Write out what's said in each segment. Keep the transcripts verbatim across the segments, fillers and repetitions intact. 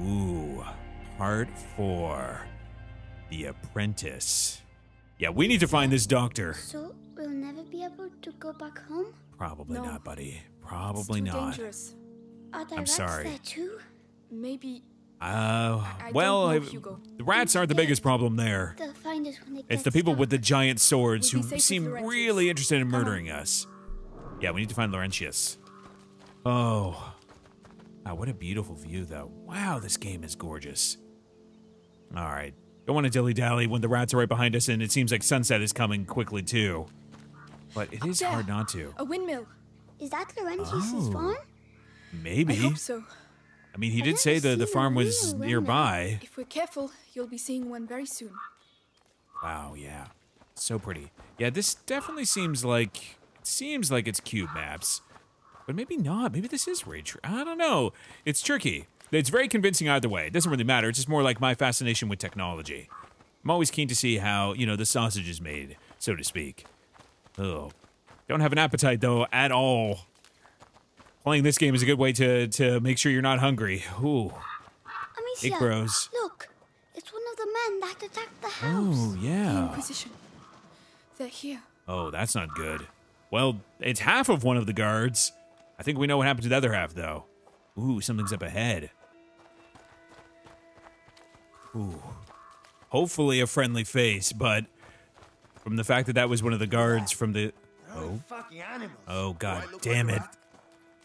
Ooh, part four. The Apprentice. Yeah, we need to find this doctor. So we'll never be able to go back home? Probably no. not, buddy. Probably it's too not. Dangerous. Are there I'm rats sorry. There too? Maybe. Uh, I well, know, Hugo. The rats aren't the biggest problem there. They'll find us when they it's the people stuck. With the giant swords we'll who seem really interested in murdering us. Yeah, we need to find Laurentius. Oh. Wow, what a beautiful view, though. Wow, this game is gorgeous. All right. Don't want to dilly-dally when the rats are right behind us, and it seems like sunset is coming quickly, too. But it is there, hard not to. A windmill. Is that Laurentius' oh, farm? Maybe. I hope so. I mean, he I did say the, the farm was nearby. If we're careful, you'll be seeing one very soon. Wow, yeah. So pretty. Yeah, this definitely seems like... It seems like it's cube maps. But maybe not. Maybe this is rage. I don't know. It's tricky. It's very convincing either way. It doesn't really matter. It's just more like my fascination with technology. I'm always keen to see how, you know, the sausage is made, so to speak. Oh, don't have an appetite, though, at all. Playing this game is a good way to, to make sure you're not hungry. Ooh. Amicia, it grows. Look, it's one of the men that attacked the house. Oh, yeah. The Inquisition. They're here. Oh, that's not good. Well, it's half of one of the guards. I think we know what happened to the other half, though. Ooh, something's up ahead. Ooh. Hopefully a friendly face, but... From the fact that that was one of the guards from the... Oh. Oh, god damn it.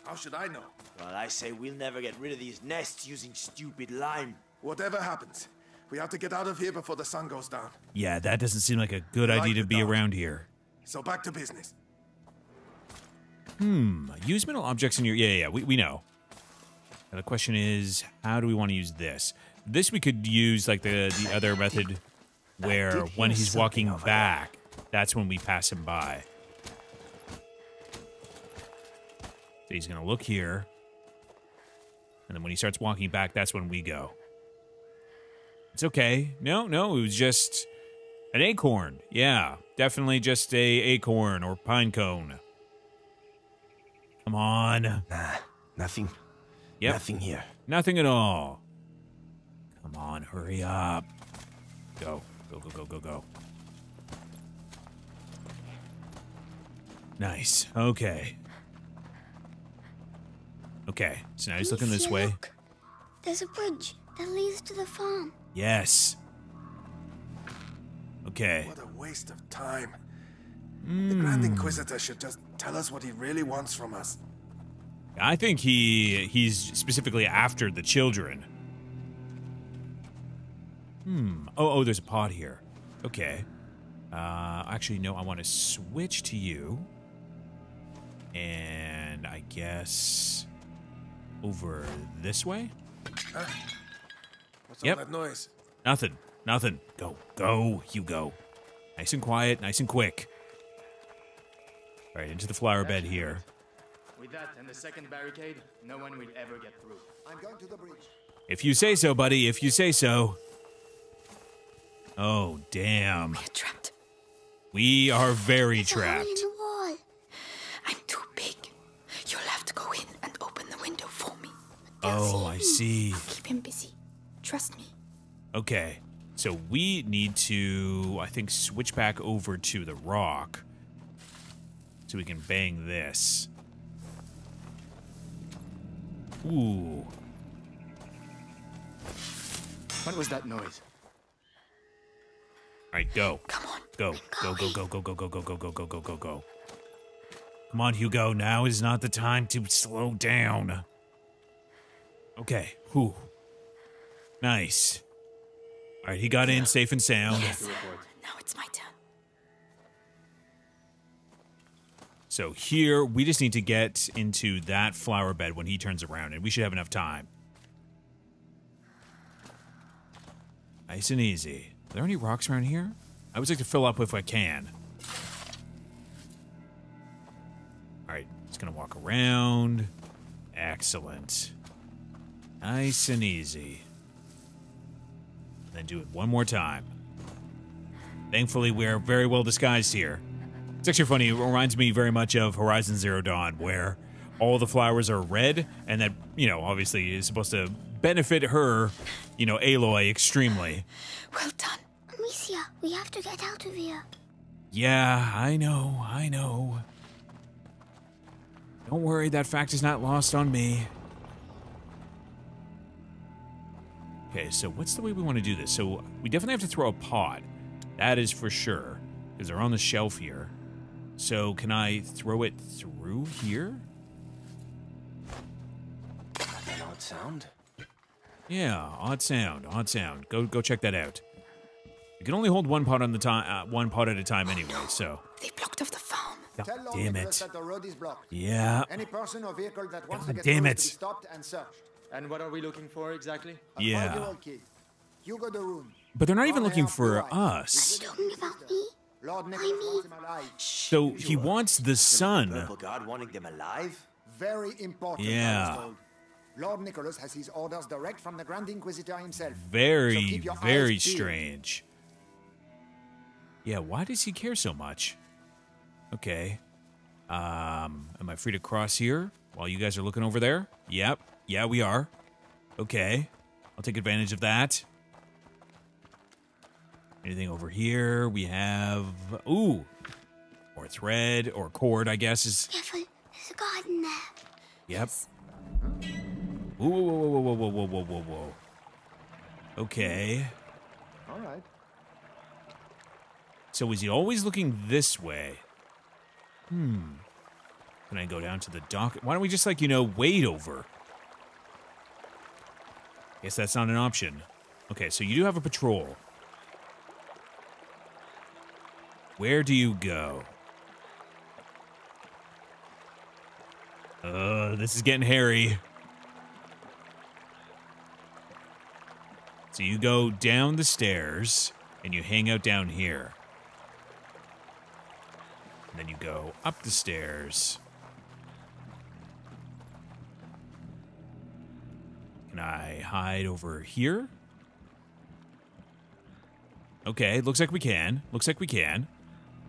How should I know? Well, I say we'll never get rid of these nests using stupid lime. Whatever happens, we have to get out of here before the sun goes down. Yeah, that doesn't seem like a good idea to be around here. So back to business. Hmm, use metal objects in your... Yeah, yeah, yeah, we, we know. And the question is, how do we want to use this? This we could use like the, the other method where when he's walking back, that's when we pass him by. So he's going to look here. And then when he starts walking back, that's when we go. It's okay. No, no, it was just an acorn. Yeah, definitely just a acorn or pine cone. Come on. Nah, nothing. Yep. Nothing here. Nothing at all. Come on, hurry up. Go, go, go, go, go, go. Nice. Okay. Okay, so now he's looking this way. Look. There's a bridge that leads to the farm. Yes. Okay. What a waste of time. Mm. The Grand Inquisitor should just tell us what he really wants from us. I think he he's specifically after the children. Hmm. Oh, oh, there's a pod here. Okay. Uh, actually, no, I want to switch to you. And I guess... Over this way? Huh? What's yep. all that noise? Nothing. Nothing. Go. Go, Hugo. Nice and quiet. Nice and quick. All right, into the flower bed here. With that and the second barricade, no one will ever get through. I'm going to the bridge. If you say so, buddy. If you say so. Oh, damn. We're trapped. We are very There's trapped. A hole in the wall. I'm too big. You'll have to go in. Oh, I see. I'll keep him busy. Trust me. Okay. So we need to, I think, switch back over to the rock so we can bang this. Ooh. What was that noise? All right, go. Come on. Go. Go, go, go, go, go, go, go, go, go, go, go, go, go. Come on, Hugo. Now is not the time to slow down. Okay. Whew. Nice. All right, he got in safe and sound. Yes. Now it's my turn. So here, we just need to get into that flower bed when he turns around, and we should have enough time. Nice and easy. Are there any rocks around here? I would like to fill up if I can. All right, just gonna walk around. Excellent. Nice and easy. Then do it one more time. Thankfully, we're very well disguised here. It's actually funny. It reminds me very much of Horizon Zero Dawn, where all the flowers are red, and that, you know, obviously is supposed to benefit her, you know, Aloy, extremely. Well done. Amicia, we have to get out of here. Yeah, I know, I know. Don't worry, that fact is not lost on me. Okay, so what's the way we want to do this? So we definitely have to throw a pod. That is for sure. Because they're on the shelf here. So can I throw it through here? An odd sound? Yeah, odd sound, odd sound. Go go check that out. You can only hold one pod on the time, uh, one pod at a time, oh, anyway. No. So they blocked off the farm. Oh, Tell damn it! That the road is blocked. Yeah. Any person or vehicle that wants God to get damn it. Stopped and searched. And what are we looking for exactly? A yeah. Kid. Hugo the Rune. But they're not even looking for us. Talking about me? Lord I mean. So he wants the sun. Purple God wanting them alive. Very important. Yeah. Lord Nicholas has his orders direct from the Grand Inquisitor himself. Very, so very strange. Yeah, why does he care so much? Okay. Um, am I free to cross here while you guys are looking over there? Yep. Yeah, we are. Okay. I'll take advantage of that. Anything over here? We have... Ooh! Or thread, or cord, I guess. Is... Careful. There's a guard in there. Yep. Ooh, whoa, whoa, whoa, whoa, whoa, whoa, whoa, whoa. Okay. All right. So is he always looking this way? Hmm. Can I go down to the dock? Why don't we just, like, you know, wait over? Guess that's not an option. Okay, so you do have a patrol. Where do you go? Uh, this is getting hairy. So you go down the stairs, and you hang out down here. And then you go up the stairs. Can I hide over here? Okay, looks like we can. Looks like we can.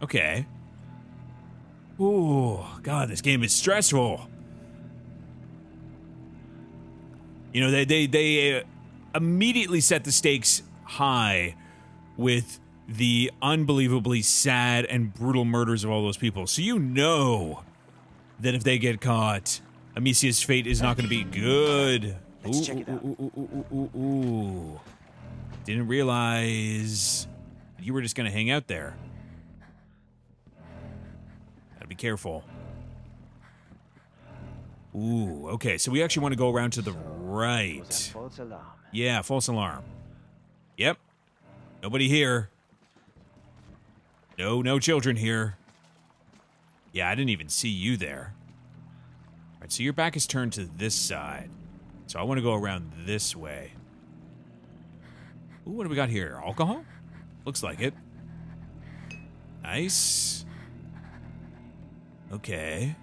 Okay. Ooh, God, this game is stressful. You know, they, they, they... Uh, immediately set the stakes high with the unbelievably sad and brutal murders of all those people. So you know that if they get caught, Amicia's fate is not going to be good. Let's ooh, check it out. Ooh, ooh, ooh, ooh, ooh. Didn't realize you were just going to hang out there. Gotta be careful. Ooh, okay, so we actually want to go around to the right. Yeah, false alarm. Yep. Nobody here. No, no children here. Yeah, I didn't even see you there. All right, so your back is turned to this side. So I want to go around this way. Ooh, what do we got here? Alcohol? Looks like it. Nice. Okay.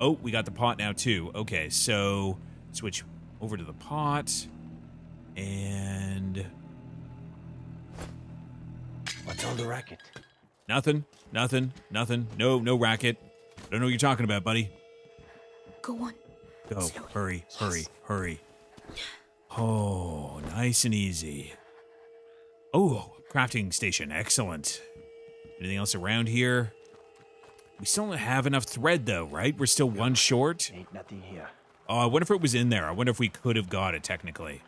Oh, we got the pot now, too. Okay, so switch over to the pot. And what's on the racket? Nothing, nothing, nothing. No, no racket. I don't know what you're talking about, buddy. Go on. Go. Slowly. Hurry, yes. hurry, hurry. Oh, nice and easy. Oh, crafting station. Excellent. Anything else around here? We still don't have enough thread, though, right? We're still one short. Ain't nothing here. Oh, I wonder if it was in there. I wonder if we could have got it technically.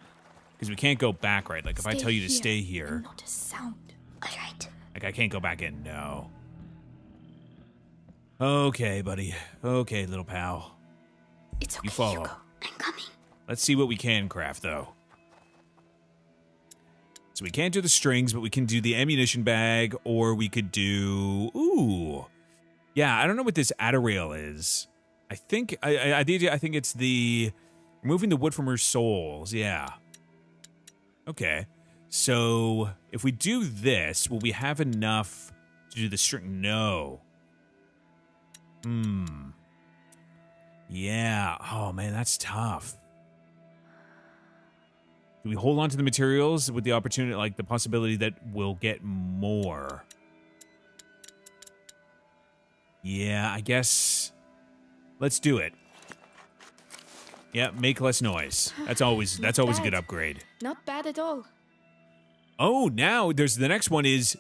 Because we can't go back, right? Like, if stay I tell you to here, stay here... Not a sound. All right. Like, I can't go back in. No. Okay, buddy. Okay, little pal. It's okay, you follow. Hugo. I'm coming. Let's see what we can craft, though. So we can't do the strings, but we can do the ammunition bag, or we could do... Ooh. Yeah, I don't know what this Adderall is. I think... I, I, I think it's the... Removing the wood from her souls. Yeah. Okay, so if we do this, will we have enough to do the string? No. Hmm. Yeah. Oh, man, that's tough. Do we hold on to the materials with the opportunity, like the possibility that we'll get more? Yeah, I guess. Let's do it. Yeah, make less noise. That's always that's always bad. a good upgrade. Not bad at all. Oh, now there's the next one is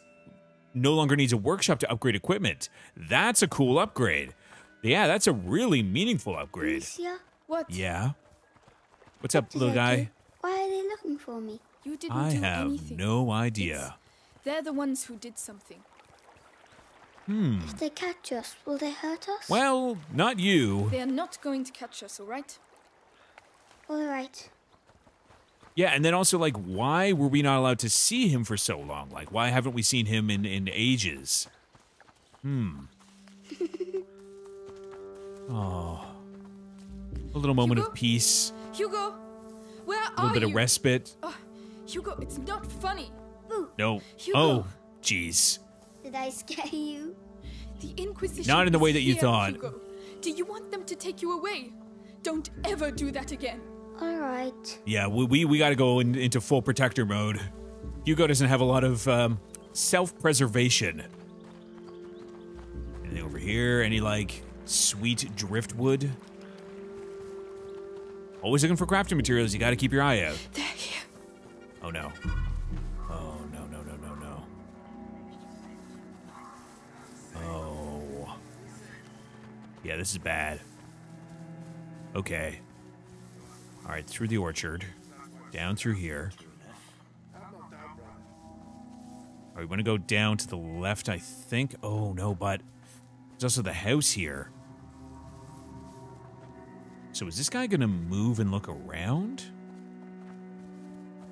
no longer needs a workshop to upgrade equipment. That's a cool upgrade. Yeah, that's a really meaningful upgrade. Amicia? What? Yeah. What's what up, little guy? Why are they looking for me? You didn't I do have anything. no idea. It's, they're the ones who did something. Hmm. If they catch us, will they hurt us? Well, not you. They are not going to catch us, all right? All right. Yeah, and then also, like, why were we not allowed to see him for so long? Like, why haven't we seen him in, in ages? Hmm. Oh. A little moment Hugo? of peace. Hugo, where are you? A little bit you? of respite. Oh, Hugo, it's not funny. Ooh. No. Hugo. Oh, jeez. Did I scare you? The Inquisition. Not in the way that you thought. Hugo. Do you want them to take you away? Don't ever do that again. All right. Yeah, we we, we got to go in, into full protector mode. Hugo doesn't have a lot of um, self-preservation. Anything over here? Any like sweet driftwood? Always looking for crafting materials. You got to keep your eye out. They're here. Oh no. Oh no no no no no. Oh. Yeah, this is bad. Okay. All right, through the orchard, down through here. All right, we want to go down to the left, I think. Oh no, but there's also the house here. So is this guy gonna move and look around?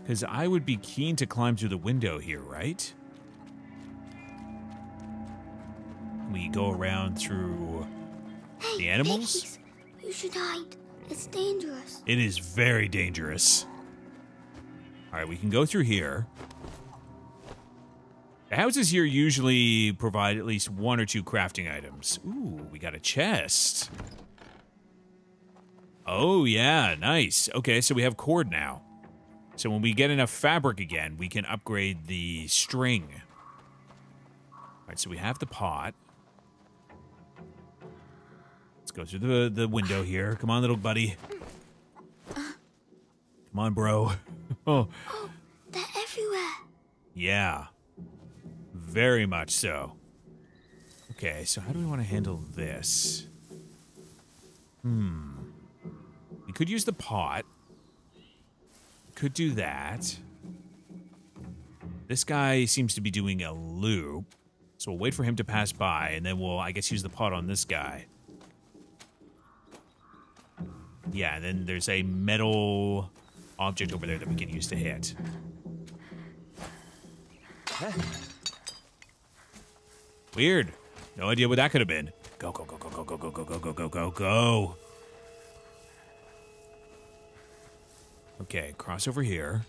Because I would be keen to climb through the window here, right? We go around through hey, the animals. Babies. You should hide. It's dangerous. It is very dangerous. All right, we can go through here. The houses here usually provide at least one or two crafting items. Ooh, we got a chest. Oh yeah, nice. Okay, so we have cord now. So when we get enough fabric again, we can upgrade the string. All right, so we have the pot. Go through the the window here. Come on, little buddy. Come on, bro. Oh. Oh, they're everywhere. Yeah. Very much so. Okay, so how do we want to handle this? Hmm. We could use the pot. Could do that. This guy seems to be doing a loop. So we'll wait for him to pass by, and then we'll, I guess, use the pot on this guy. Yeah, and then there's a metal object over there that we can use to hit. Weird. No idea what that could have been. Go, go, go, go, go, go, go, go, go, go, go, go, go. Okay, cross over here.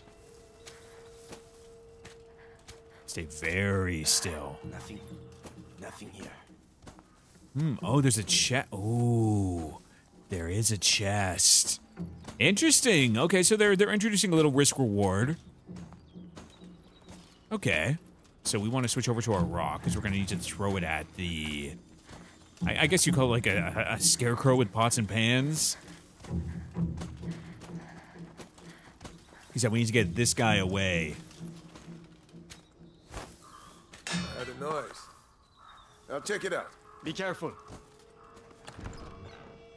Stay very still. Nothing. Nothing here. Hmm. Oh, there's a chat. Ooh. There is a chest. Interesting. Okay, so they're they're introducing a little risk reward. Okay, so we want to switch over to our rock because we're gonna need to throw it at the. I, I guess you call it like a, a, a scarecrow with pots and pans. He said we need to get this guy away. I heard a noise. Now check it out. Be careful.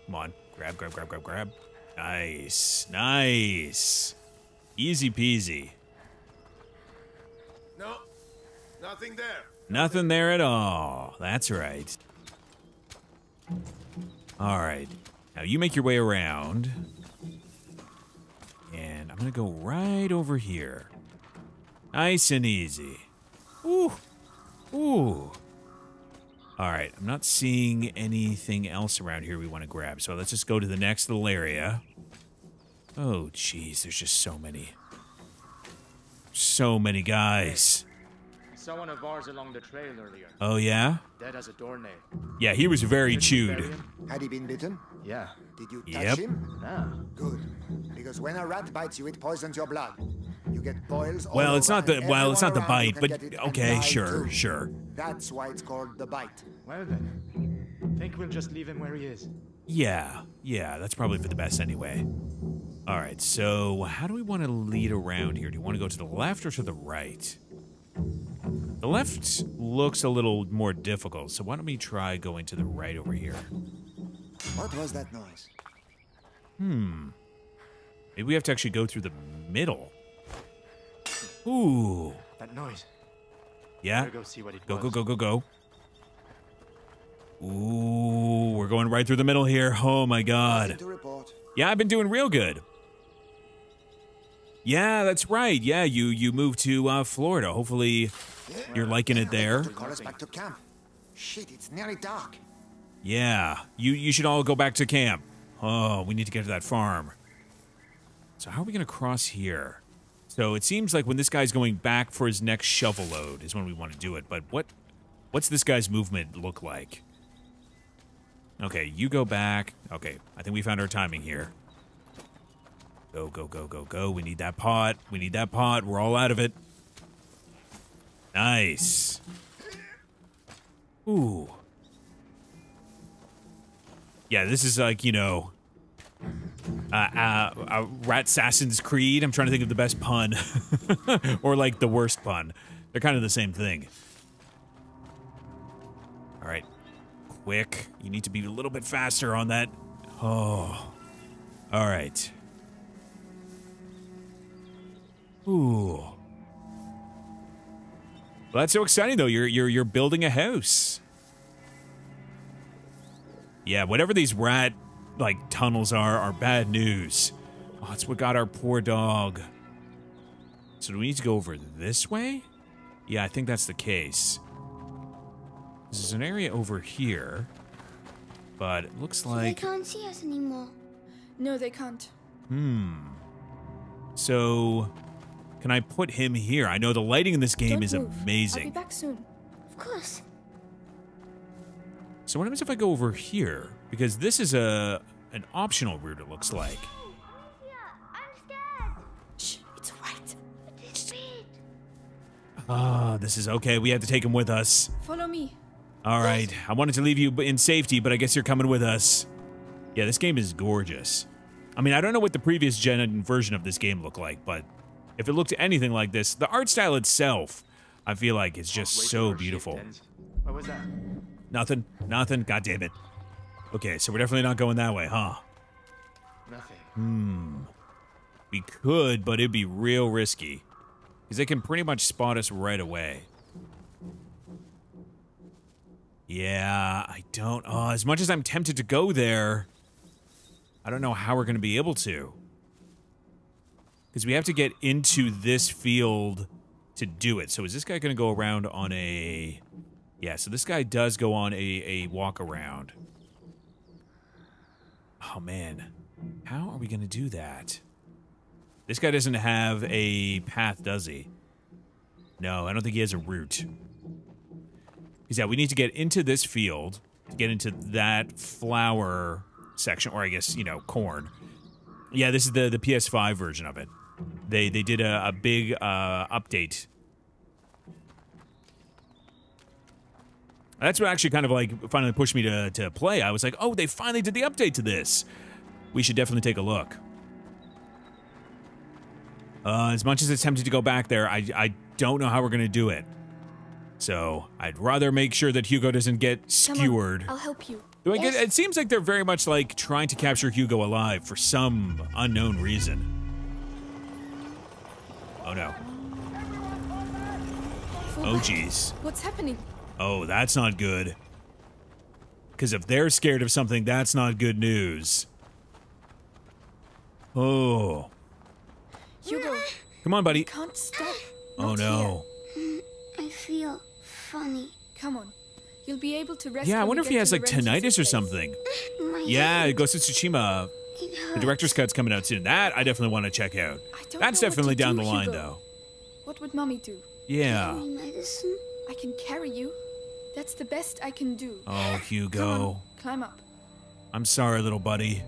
Come on. Grab, grab, grab, grab, grab. Nice. Nice. Easy peasy. No. Nothing there. Nothing there at all. That's right. All right. Now you make your way around. And I'm going to go right over here. Nice and easy. Ooh. Ooh. All right, I'm not seeing anything else around here we want to grab, so let's just go to the next little area. Oh, jeez, there's just so many. So many guys. Someone of ours along the trail earlier. Oh, yeah? Dead as a doornail. Yeah, he was very chewed. Had he been bitten? Yeah. Did you touch yep. him? No. Good, because when a rat bites you, it poisons your blood. You get boils all well, it's not the well, it's not the bite, but okay, sure, too. sure. That's why it's called the bite. Well then, think we'll just leave him where he is. Yeah, yeah, that's probably for the best anyway. All right, so how do we want to lead around here? Do you want to go to the left or to the right? The left looks a little more difficult, so why don't we try going to the right over here? What was that noise? Hmm. Maybe we have to actually go through the middle. Ooh. That noise. Yeah. Go, see what it go, was. go, go, go, go. Ooh, we're going right through the middle here. Oh, my God. Yeah, I've been doing real good. Yeah, that's right. Yeah, you, you moved to uh, Florida. Hopefully you're liking it there. Shit, it's nearly dark. Yeah, you, you should all go back to camp. Oh, we need to get to that farm. So how are we going to cross here? So it seems like when this guy's going back for his next shovel load is when we want to do it. But what, what's this guy's movement look like? Okay, you go back. Okay, I think we found our timing here. Go, go, go, go, go. We need that pot. We need that pot. We're all out of it. Nice. Ooh. Yeah, this is like, you know, uh, uh, uh, Rat Assassin's Creed. I'm trying to think of the best pun. Or like the worst pun. They're kind of the same thing. All right. Quick. You need to be a little bit faster on that. Oh. All right. Ooh. Well, that's so exciting though. You're you're you're building a house. Yeah, whatever these rat like tunnels are are bad news. Oh, that's what got our poor dog. So do we need to go over this way? Yeah, I think that's the case. There's an area over here, but it looks like... So they can't see us anymore. No, they can't. Hmm. So, can I put him here? I know the lighting in this game Don't is move. amazing. I'll be back soon. Of course. So what happens if I go over here? Because this is a an optional route, it looks like. Yeah, I'm scared. Shh, it's all right. It's big. Ah, this is okay. We have to take him with us. Follow me. All right. Yes. I wanted to leave you in safety, but I guess you're coming with us. Yeah, this game is gorgeous. I mean, I don't know what the previous gen version of this game looked like, but if it looked anything like this, the art style itself, I feel like it's just so beautiful. What was that? Nothing. Nothing. God damn it. Okay, so we're definitely not going that way, huh? Nothing. Hmm. We could, but it'd be real risky. Because they can pretty much spot us right away. Yeah, I don't... Oh, as much as I'm tempted to go there... I don't know how we're going to be able to. Because we have to get into this field to do it. So is this guy going to go around on a... Yeah, so this guy does go on a, a walk around. Oh, man. How are we going to do that? This guy doesn't have a path, does he? No, I don't think he has a route. Because, yeah, we need to get into this field to get into that flower... section, or I guess, you know, corn. Yeah, this is the the P S five version of it. They they did a, a big uh, update. That's what actually kind of like finally pushed me to to play. I was like, oh, they finally did the update to this. We should definitely take a look. Uh, as much as it's tempted to go back there, I I don't know how we're gonna do it. So I'd rather make sure that Hugo doesn't get skewered. Come on, I'll help you. Like yes. it, it seems like they're very much like trying to capture Hugo alive for some unknown reason. Oh no. Oh jeez. What's happening? Oh, that's not good. Because if they're scared of something, that's not good news. Oh. Hugo. Come on, buddy. You can't stop. Oh no. I feel funny. Come on. You'll be able to rest. Yeah, I wonder if he has like tinnitus or something. Yeah, Ghost of Tsushima. The director's cut's coming out soon. That I definitely want to check out. That's definitely down the line, though. What would mommy do? Yeah. I can carry you. That's the best I can do. Oh, Hugo. Climb up. I'm sorry, little buddy.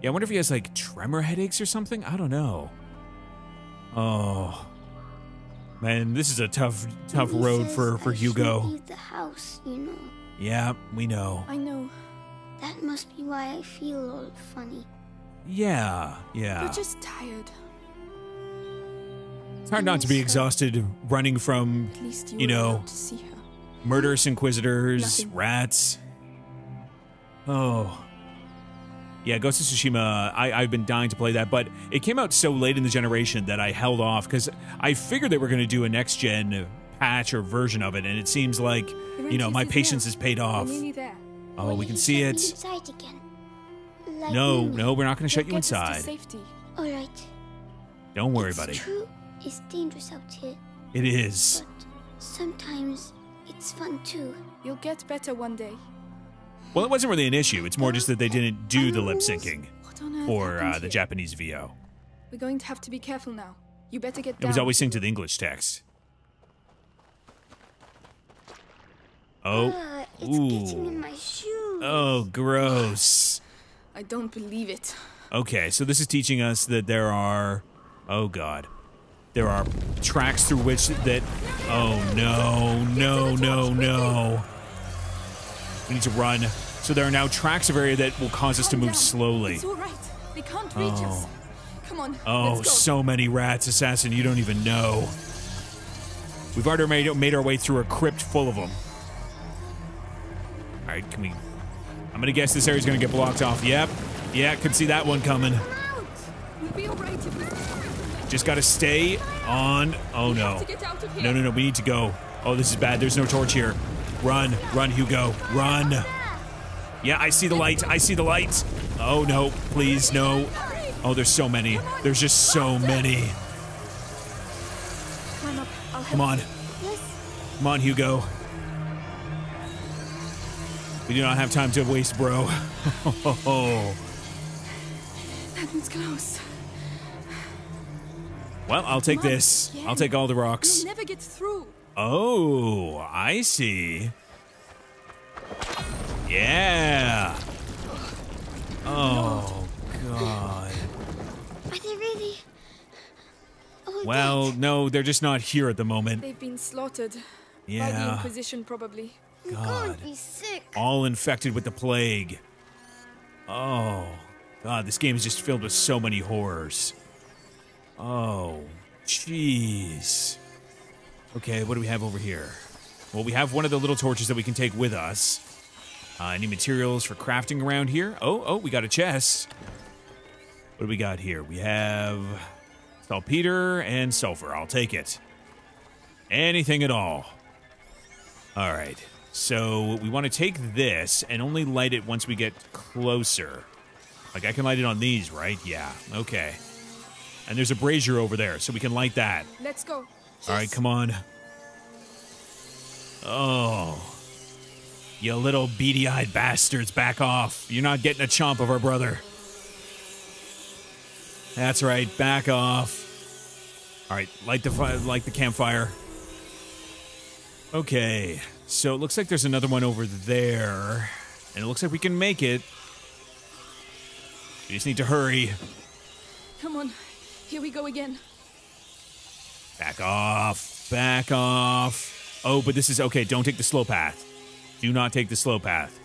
Yeah, I wonder if he has like tremor headaches or something. I don't know. Oh. Man, this is a tough, tough road for for Hugo. Leave the house, you know. Yeah, we know. I know. That must be why I feel all funny. Yeah, yeah. You're just tired. It's hard not to be exhausted running from, you know, murderous inquisitors, rats. Oh. Yeah, Ghost of Tsushima, I, I've been dying to play that, but it came out so late in the generation that I held off because I figured they were going to do a next-gen patch or version of it, and it seems like, you know, my patience has paid off. Oh, we can see it. No, no, we're not going to shut you inside. All right. Don't worry, buddy. It's true. It's dangerous out here. It is. But sometimes it's fun too. You'll get better one day. Well, it wasn't really an issue. It's more just that they didn't do the lip syncing or uh, the Japanese V O. We're going to have to be careful now. You better get down. It was always synced to the English text. Oh. Uh, it's Ooh. Getting in my shoes. Oh, gross. I don't believe it. Okay, so this is teaching us that there are... Oh, God. There are tracks through which that... Oh, no, no, no, no. We need to run. So there are now tracks of area that will cause us to move slowly. It's all right. They can't reach us. Come on. Oh, so many rats, assassin. You don't even know. We've already made, made our way through a crypt full of them. All right, can we... I'm going to guess this area's going to get blocked off. Yep. Yeah, I could see that one coming. We'll be all right if we... Just got to stay on. Oh, no. No, no, no. We need to go. Oh, this is bad. There's no torch here. Run, run, Hugo, run. Yeah, I see the light, I see the light. Oh, no, please, no. Oh, there's so many. There's just so many. Come on. Come on, Hugo. We do not have time to waste, bro. That one's close. Well, I'll take this. I'll take all the rocks. You'll never get through. Oh, I see. Yeah. Oh, God. Are they really? Oh, well, God. No, they're just not here at the moment. They've been slaughtered. Yeah. By the Inquisition, probably. God. Be sick. All infected with the plague. Oh, God, this game is just filled with so many horrors. Oh, jeez. Okay, what do we have over here? Well, we have one of the little torches that we can take with us. Uh, any materials for crafting around here? Oh, oh, we got a chest. What do we got here? We have saltpeter and sulfur. I'll take it. Anything at all. All right. So we want to take this and only light it once we get closer. Like, I can light it on these, right? Yeah. Okay. And there's a brazier over there, so we can light that. Let's go. All right, come on. Oh. You little beady-eyed bastards, back off. You're not getting a chomp of our brother. That's right, back off. All right, light the fire, light the campfire. Okay, so it looks like there's another one over there. And it looks like we can make it. We just need to hurry. Come on, here we go again. Back off, back off. Oh, but this is okay. Don't take the slow path. Do not take the slow path.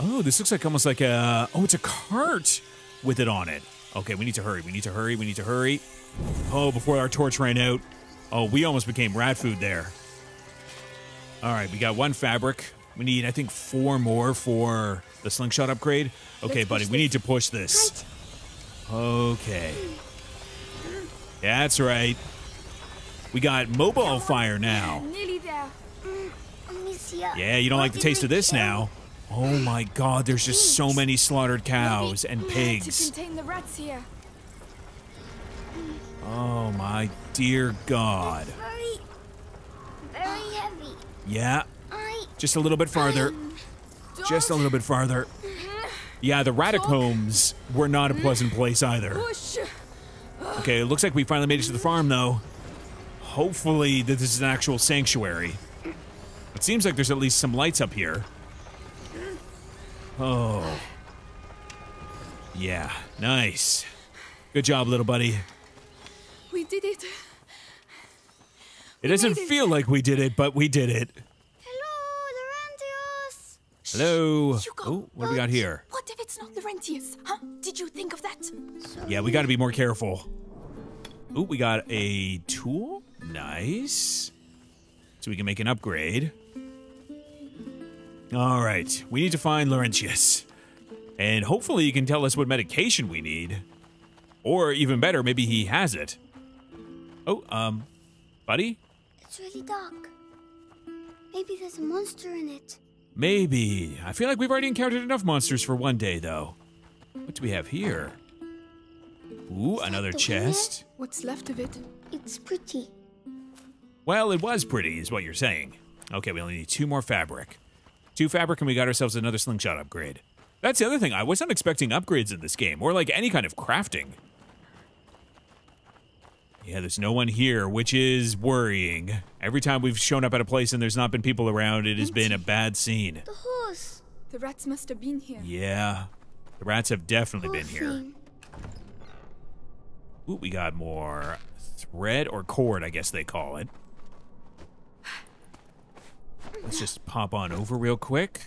Oh, this looks like almost like a, oh, it's a cart with it on it. Okay, we need to hurry. We need to hurry. We need to hurry. Oh, before our torch ran out. Oh, we almost became rat food there. All right, we got one fabric. We need, I think, four more for the slingshot upgrade. Okay, buddy, we need to push this. Okay. That's right. We got mobile fire now. Yeah, you don't like the taste of this now. Oh my God, there's just so many slaughtered cows and pigs. Oh my dear God. Yeah, just a little bit farther. Just a little bit farther. Yeah, the ratacombs were not a pleasant place either. Okay, it looks like we finally made it to the farm, though. Hopefully that this is an actual sanctuary. It seems like there's at least some lights up here. Oh. Yeah, nice. Good job, little buddy. We did it. It doesn't feel like we did it, but we did it. Hello, Laurentius. Hello. Hugo, oh, what do we got here? What if it's not Laurentius? Huh? Did you think of that? Yeah, we got to be more careful. Oh, we got a tool. Nice. So we can make an upgrade. All right. We need to find Laurentius. And hopefully he can tell us what medication we need. Or even better, maybe he has it. Oh, um, buddy? It's really dark. Maybe there's a monster in it. Maybe. I feel like we've already encountered enough monsters for one day, though. What do we have here? Ooh, another chest. What's left of it? It's pretty. Well, it was pretty, is what you're saying. Okay, we only need two more fabric. Two fabric and we got ourselves another slingshot upgrade. That's the other thing. I wasn't expecting upgrades in this game, or like any kind of crafting. Yeah, there's no one here, which is worrying. Every time we've shown up at a place and there's not been people around, it has been a bad scene. The horse. The rats must have been here. Yeah. The rats have definitely been here. Ooh, we got more thread or cord, I guess they call it. Let's just pop on over real quick.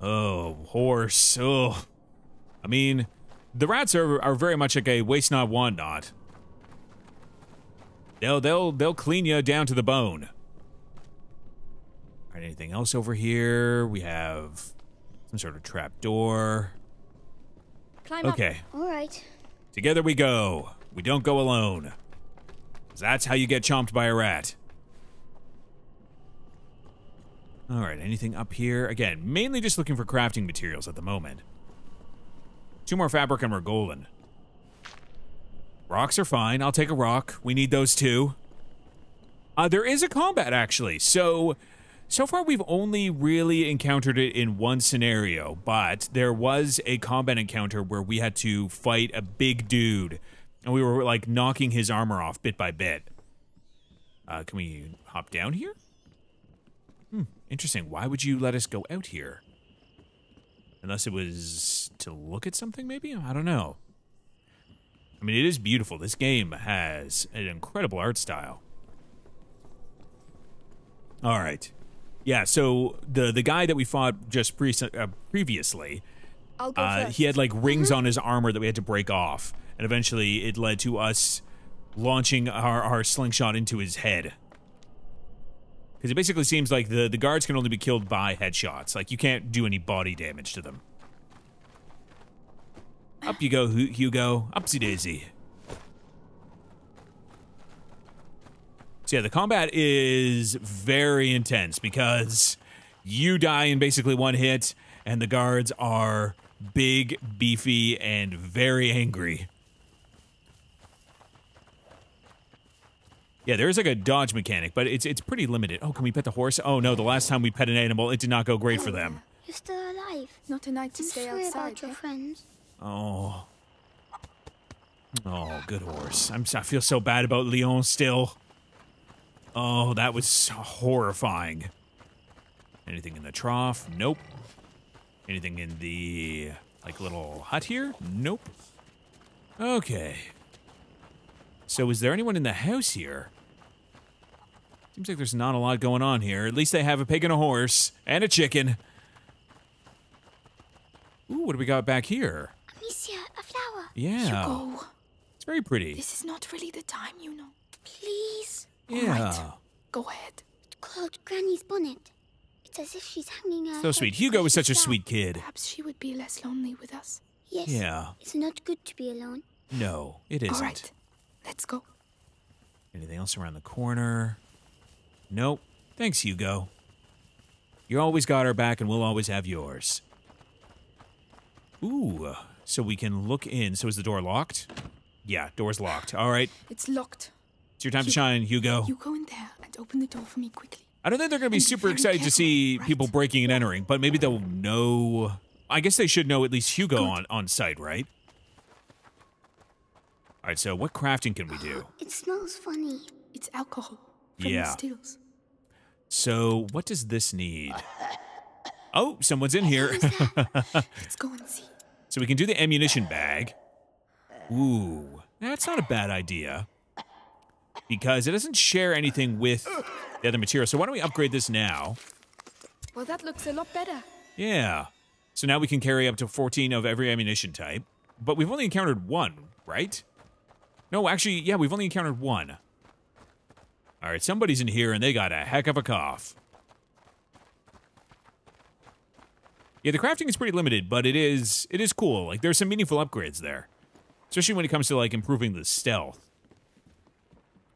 Oh, horse. Oh. I mean, the rats are, are very much like a waste not, want not. They'll, they'll, they'll clean you down to the bone. All right, anything else over here? We have some sort of trap door. Climb up. Okay. All right. Together we go. We don't go alone. That's how you get chomped by a rat. All right, anything up here? Again, mainly just looking for crafting materials at the moment. Two more fabric and we're golden. Rocks are fine. I'll take a rock. We need those two. Uh, there is a combat, actually. So, so far we've only really encountered it in one scenario, but there was a combat encounter where we had to fight a big dude, and we were, like, knocking his armor off bit by bit. Uh, can we hop down here? Hmm, interesting. Why would you let us go out here? Unless it was to look at something, maybe? I don't know. I mean, it is beautiful. This game has an incredible art style. All right. Yeah, so the the guy that we fought just pre uh, previously, I'll go uh, he had, like, rings mm-hmm. on his armor that we had to break off, and eventually it led to us launching our, our slingshot into his head. Because it basically seems like the, the guards can only be killed by headshots. Like, you can't do any body damage to them. Up you go, Hugo. Upsy daisy. So yeah, the combat is very intense because you die in basically one hit, and the guards are big, beefy, and very angry. Yeah, there is like a dodge mechanic, but it's it's pretty limited. Oh, can we pet the horse? Oh no, the last time we pet an animal, it did not go great for them. You're still alive. Not a night to stay outside. About your friends. Oh. Oh, good horse. I'm, I feel so bad about Leon still. Oh, that was horrifying. Anything in the trough? Nope. Anything in the, like, little hut here? Nope. Okay. So is there anyone in the house here? Seems like there's not a lot going on here. At least they have a pig and a horse and a chicken. Ooh, what do we got back here? Amicia, a flower. Yeah. Hugo. It's very pretty. This is not really the time, you know. Please. Yeah. Right. Go ahead. It's called Granny's bonnet. It's as if she's hanging her So sweet. Hugo is such a sweet kid. Perhaps she would be less lonely with us. Yes. Yeah. It's not good to be alone. No, it isn't. All right. Let's go. Anything else around the corner? Nope. Thanks, Hugo. You always got our back and we'll always have yours. Ooh, so we can look in. So is the door locked? Yeah, door's locked. All right. It's locked. It's your time Hugo, to shine, Hugo. You go in there and open the door for me quickly. I don't think they're going to be and super excited careful, to see right? people breaking and entering, but maybe they'll know. I guess they should know at least Hugo on, on site, right? All right, so what crafting can we do? It smells funny. It's alcohol from yeah. the stills. So what does this need? Oh, someone's in here. Let's go and see. So we can do the ammunition bag. Ooh, that's not a bad idea. Because it doesn't share anything with the other material. So why don't we upgrade this now? Well, that looks a lot better. Yeah. So now we can carry up to fourteen of every ammunition type. But we've only encountered one, right? No, actually, yeah, we've only encountered one. All right, somebody's in here, and they got a heck of a cough. Yeah, the crafting is pretty limited, but it is it is cool. Like, there's some meaningful upgrades there. Especially when it comes to, like, improving the stealth.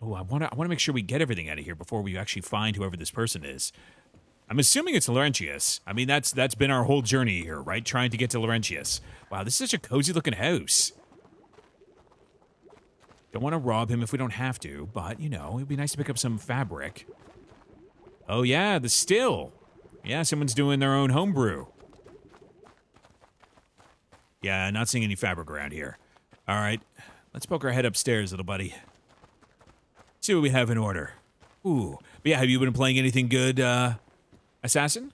Oh, I want to I want to make sure we get everything out of here before we actually find whoever this person is. I'm assuming it's Laurentius. I mean, that's that's been our whole journey here, right? Trying to get to Laurentius. Wow, this is such a cozy-looking house. Don't want to rob him if we don't have to, but, you know, it'd be nice to pick up some fabric. Oh, yeah, the still. Yeah, someone's doing their own homebrew. Yeah, not seeing any fabric around here. All right, let's poke our head upstairs, little buddy. See what we have in order. Ooh, but yeah, have you been playing anything good, uh, Assassin?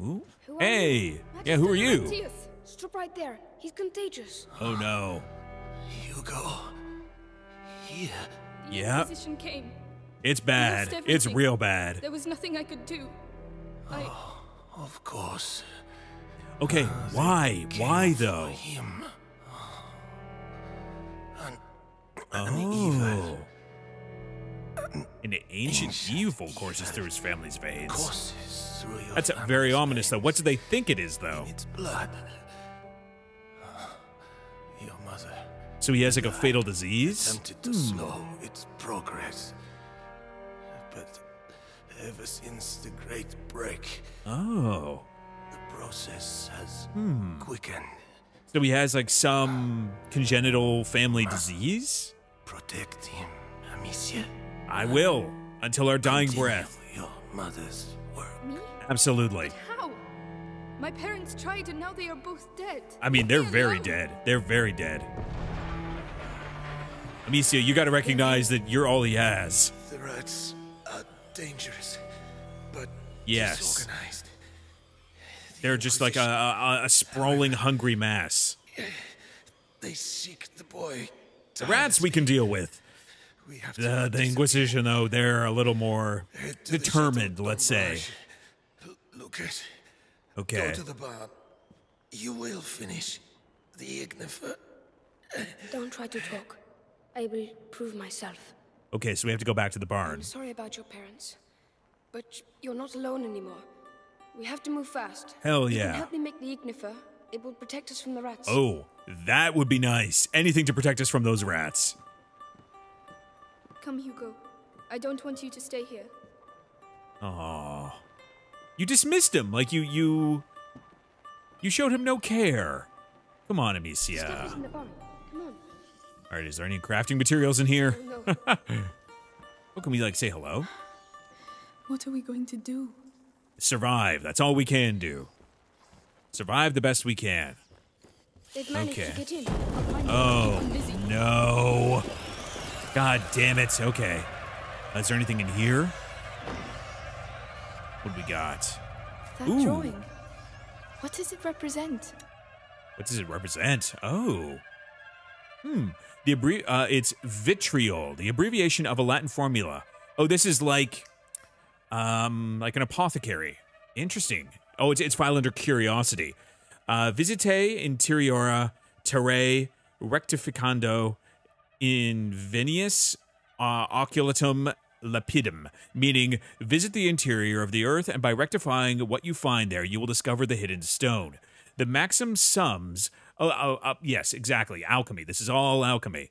Ooh. Who hey, yeah, who are you? Stop right there. He's contagious. Oh no. Hugo. Here. The Inquisition came. It's bad. It's real bad. There was nothing I could do. I... Oh, of course. Okay, uh, why? Why though? Him. An, an oh. Evil. An, an ancient, ancient evil courses evil through his family's veins. Courses through your That's family's very ominous though. What do they think it is though? In its blood. So he has like a fatal disease? Attempted to slow its progress. But ever since the Great Break, oh, the process has hmm. quickened. So he has like some congenital family disease? Protect him, Amicia. I will, until our dying Continue breath. Your mother's work. Me? Absolutely. How? My parents tried and now they are both dead. I mean, they're very dead. They're very dead. Amicia, you gotta recognize that you're all he has. The rats are dangerous, but yes. disorganized. The they're just like a, a, a sprawling, hungry mass. They seek the boy. The rats we can deal with. We have to uh, the Inquisition, though, they're a little more determined, let's say. Lucas. Okay. Go to the bar. You will finish the Ignifer. Don't try to talk. I will prove myself. Okay, so we have to go back to the barn. I'm sorry about your parents, but you're not alone anymore. We have to move fast. Hell yeah. You can help me make the Ignifer. It will protect us from the rats. Oh, that would be nice. Anything to protect us from those rats. Come, Hugo. I don't want you to stay here. Aww. You dismissed him. Like, you, you... You showed him no care. Come on, Amicia. Stuff is in the barn. Come on. All right, is there any crafting materials in here? Oh, no. What can we, like, say hello? What are we going to do? Survive. That's all we can do. Survive the best we can. They've managed okay. to get in. Oh, no. God damn it. Okay. Is there anything in here? What we got? That Ooh. drawing. What does it represent? What does it represent? Oh. Hmm. The abbrevi uh, it's vitriol, the abbreviation of a Latin formula. Oh, this is like, um, like an apothecary. Interesting. Oh, it's, it's filed under curiosity. Uh, Visitae interiora terrae rectificando in venius uh, oculatum lapidum, meaning visit the interior of the earth, and by rectifying what you find there, you will discover the hidden stone. The maxim sums... Oh, oh, oh, yes, exactly. Alchemy. This is all alchemy.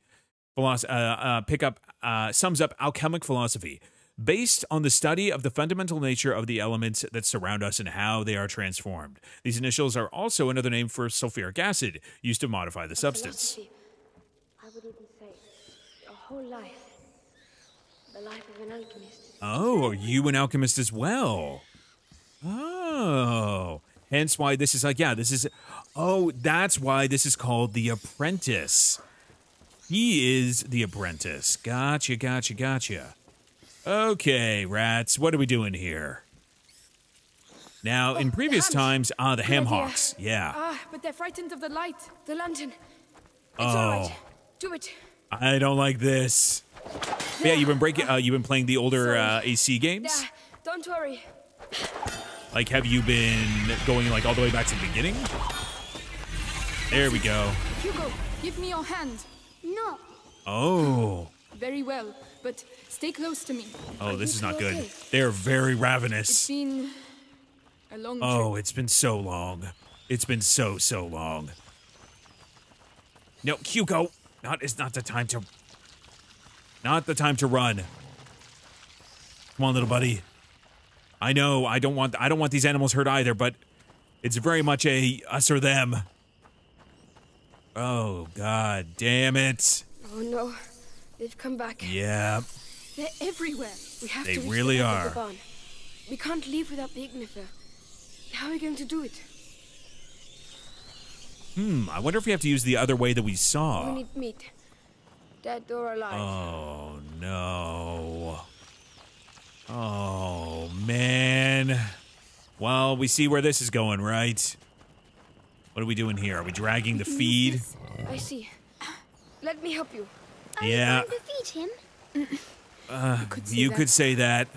Philos uh, uh, pick up, uh, sums up alchemic philosophy, based on the study of the fundamental nature of the elements that surround us and how they are transformed. These initials are also another name for sulfuric acid, used to modify the substance. I would even say your whole life, the life of an alchemist. Oh, are you an alchemist as well? Oh... Hence why this is like, yeah, this is, oh, that's why this is called the apprentice. He is the apprentice. Gotcha, gotcha, gotcha. Okay, rats, what are we doing here? Now, oh, in previous times, ah, the ham hocks, yeah. Ah, but they're frightened of the light, the lantern. It's oh. all right. Do it. I don't like this. Yeah, yeah you've been breaking, uh, you've been playing the older uh, A C games? Yeah. Don't worry. Like, have you been going like all the way back to the beginning? There we go. Hugo, give me your hand. No. Oh. Very well, but stay close to me. Oh, this is not good. Okay. They are very ravenous. It's been a long oh, trip. It's been so long. It's been so, so long. No, Hugo. Not, it's not the time to... Not the time to run. Come on, little buddy. I know, I don't want I don't want these animals hurt either, but it's very much a us or them. Oh, god damn it. Oh no. They've come back. Yeah. They're everywhere. We have they to They really are. The barn. We can't leave without the Ignifer. How are we going to do it? Hmm, I wonder if we have to use the other way that we saw. We need meat. Dead or alive. Oh no. Oh man. Well, we see where this is going, right? What are we doing here? Are we dragging the feed? I see. Let me help you. Yeah. Are you going to feed him? Uh, you could say, you that. Could say that.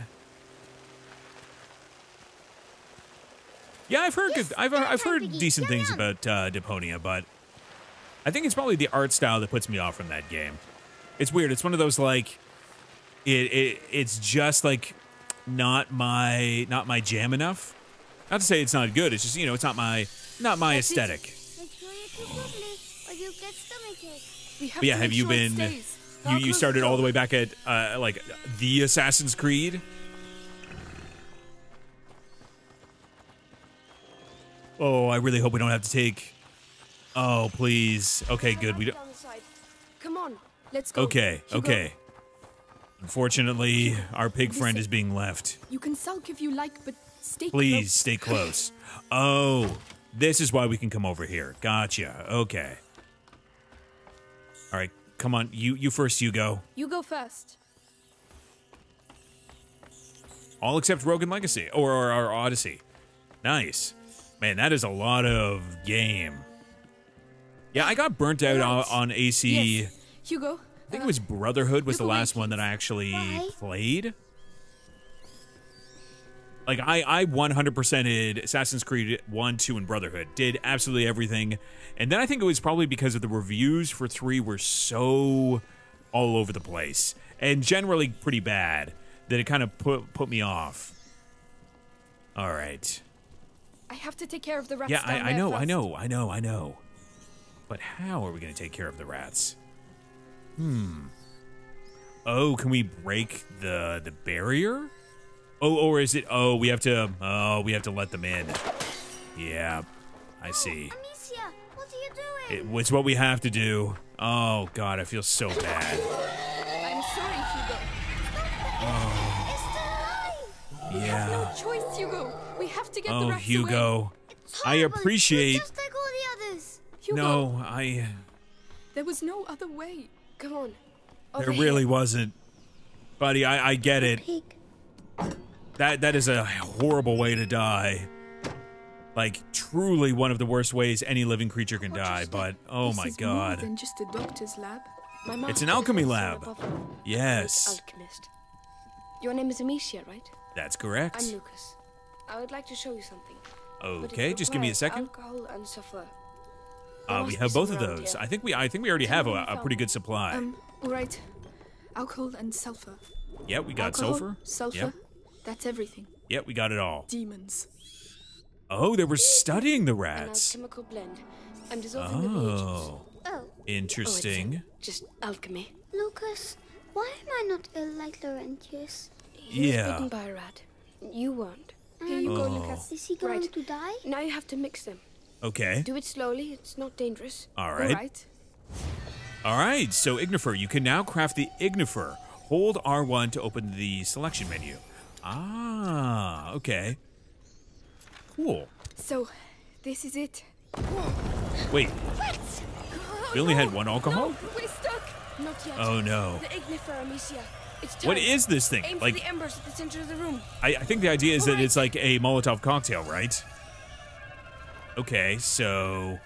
Yeah, I've heard yes, good, I've I've heard decent yum, things yum. about uh, Deponia, but I think it's probably the art style that puts me off from that game. It's weird. It's one of those like it it it's just like not my not my jam enough. Not to say it's not good. It's just, you know, it's not my not my That's aesthetic. Or you get stomachache. We have but yeah, have you been? You you started all the way back at uh, like the Assassin's Creed. Oh, I really hope we don't have to take. Oh, please. Okay, good. We don't. Come on, let's go. Okay, okay. Unfortunately, our pig friend is being left. You can sulk if you like, but stay. Please stay close. Oh, this is why we can come over here. Gotcha. Okay. All right, come on. You you first. You go. You go first. All except Rogue and Legacy or our Odyssey. Nice, man. That is a lot of game. Yeah, I got burnt out on, on A C. Yes. Hugo, I think it was Brotherhood was Hugo, the last one that I actually Bye. played. Like I I one hundred percented Assassin's Creed one, two, and Brotherhood. Did absolutely everything. And then I think it was probably because of the reviews for three were so all over the place and generally pretty bad that it kind of put put me off. All right. I have to take care of the rats. Yeah, I, I know, first. I know, I know, I know. But how are we going to take care of the rats? Hmm. Oh, can we break the the barrier? Oh, or is it? Oh, we have to. Oh, we have to let them in. Yeah, I see. Oh, Amicia, what are you doing? It, it's what we have to do. Oh God, I feel so bad. I'm sorry, Hugo. Oh. It's alive. Yeah. We have no choice, Hugo. We have to get oh, the rats Hugo. away. It's I appreciate. It's just like all the others. Hugo. No, I. There was no other way. Come on. Over there here. really wasn't, buddy. I I get it. That that is a horrible way to die. Like truly one of the worst ways any living creature can die. But oh my god. Than just a doctor's lab. My it's an alchemy lab. Yes. Alchemist. Your name is Amicia, right? That's correct. I'm Lucas. I would like to show you something. Okay, just give me a second. Alcohol and sulfur. Uh, we have both of those. Here. I think we I think we already have a, a pretty good supply. Um, right. Alcohol and sulfur. Yeah, we got alcohol, sulfur. Sulfur. Yep. That's everything. Yeah, we got it all. Demons. Oh, they were studying the rats. An alchemical blend. I'm dissolving the reagents. Oh. Interesting. Oh, just alchemy. Lucas, why am I not ill like Laurentius? He yeah. was bitten by a rat. You weren't. Here you oh. go, Lucas. Is he going right. to die? Now you have to mix them. Okay. Do it slowly. It's not dangerous. All right. All right. All right. So, Ignifer, you can now craft the Ignifer. Hold R one to open the selection menu. Ah, okay. Cool. So, this is it. Whoa. Wait. What? We only no, had one alcohol? No, we're stuck. Not yet. Oh, no. The Ignifer, Amicia. It's time. What is this thing? Aim like, for the embers at the center of the room. I, I think the idea is All that right. it's like a Molotov cocktail, right? Okay, so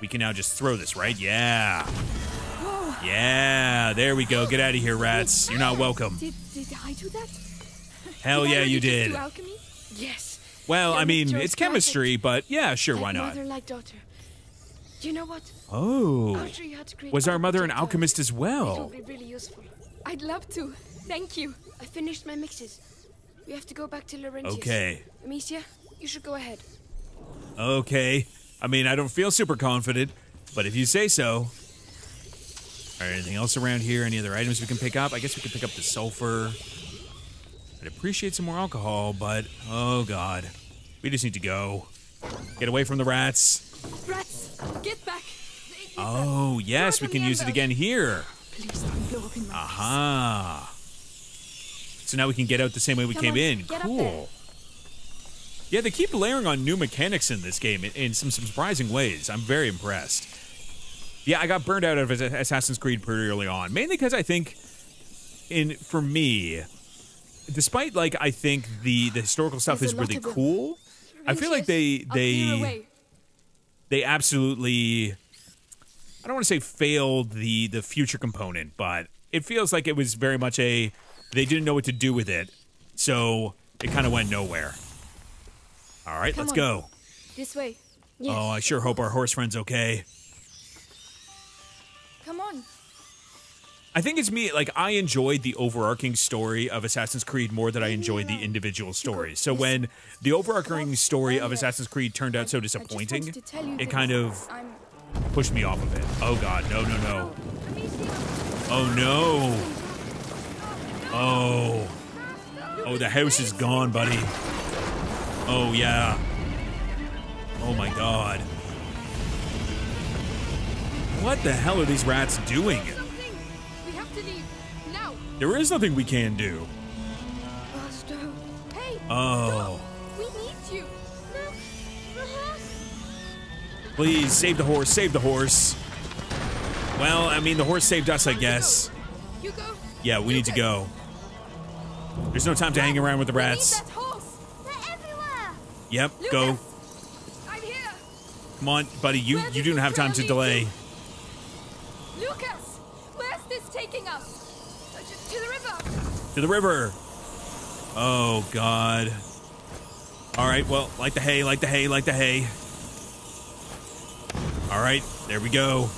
we can now just throw this, right? Yeah. Whoa. Yeah, there we go. Get out of here, rats. You're not welcome. Did, did I do that? Hell did yeah, you did. Alchemy? Yes. Well, yeah, I mean, Victor's it's chemistry, perfect. But yeah, sure, like why not? Mother, like daughter. You know what? Oh. Our was our mother an alchemist as well? It would be really useful. I'd love to. Thank you. I finished my mixes. We have to go back to Laurentius. Okay. Amicia, you should go ahead. Okay. I mean, I don't feel super confident, but if you say so. All right, anything else around here? Any other items we can pick up? I guess we can pick up the sulfur. I'd appreciate some more alcohol, but oh god. We just need to go. Get away from the rats. Rats, get back. Oh, yes, we can use it again here. Aha. So now we can get out the same way we came in. Cool. Yeah, they keep layering on new mechanics in this game in some surprising ways. I'm very impressed. Yeah, I got burned out of Assassin's Creed pretty early on. Mainly because I think, in for me, despite, like, I think the, the historical stuff is really cool, I feel like they... they They absolutely, I don't want to say failed the, the future component, but it feels like it was very much a, they didn't know what to do with it, so it kind of went nowhere. All right, let's go. This way. Yes. Oh, I sure hope our horse friend's okay. Come on. I think it's me, like, I enjoyed the overarching story of Assassin's Creed more than I enjoyed the individual stories. So when the overarching story of Assassin's Creed turned out so disappointing, it kind of pushed me off of it. Oh god, no, no, no. Oh no. Oh. Oh, the house is gone, buddy. Oh yeah. Oh my god. What the hell are these rats doing? There is nothing we can do. Hey, oh. No, we need you. No, the horse. Please, save the horse, save the horse. Well, I mean, the horse saved us, I guess. Hugo. Hugo. Yeah, we Hugo. need to go. There's no time to hang around with the rats. We need that horse. They're everywhere. Yep, Lucas, go. I'm here. Come on, buddy, you, you don't have time to delay. Lucas, where's this taking us? To the river! To the river! Oh, god. Alright, well, like the hay, like the hay, like the hay. Alright, there we go.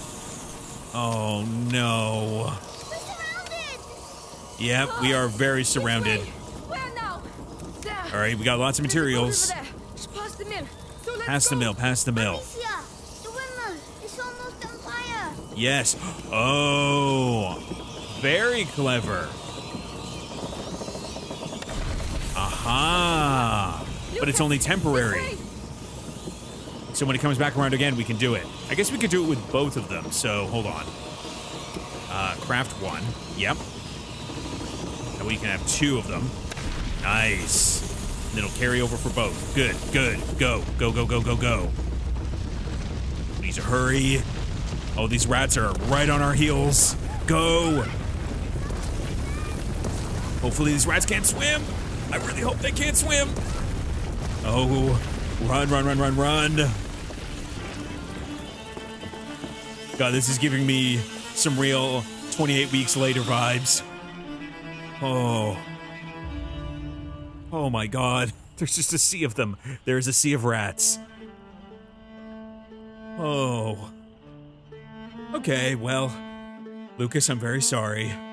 Oh, no. We're surrounded! Yep, we are very surrounded. Where now? Alright, we got lots of materials. Past the mill, past the mill. Past the mill. Amicia, the windmill is almost on fire. Yes. Oh. Very clever. Aha. But it's only temporary. So when it comes back around again, we can do it. I guess we could do it with both of them, so hold on. Uh, craft one. Yep. And we can have two of them. Nice. And it'll carry over for both. Good, good. Go, go, go, go, go, go. We need to hurry. Oh, these rats are right on our heels. Go! Hopefully these rats can't swim. I really hope they can't swim. Oh, run, run, run, run, run. God, this is giving me some real twenty-eight weeks later vibes. Oh. Oh my god. There's just a sea of them. There's a sea of rats. Oh. Okay, well... Lucas, I'm very sorry.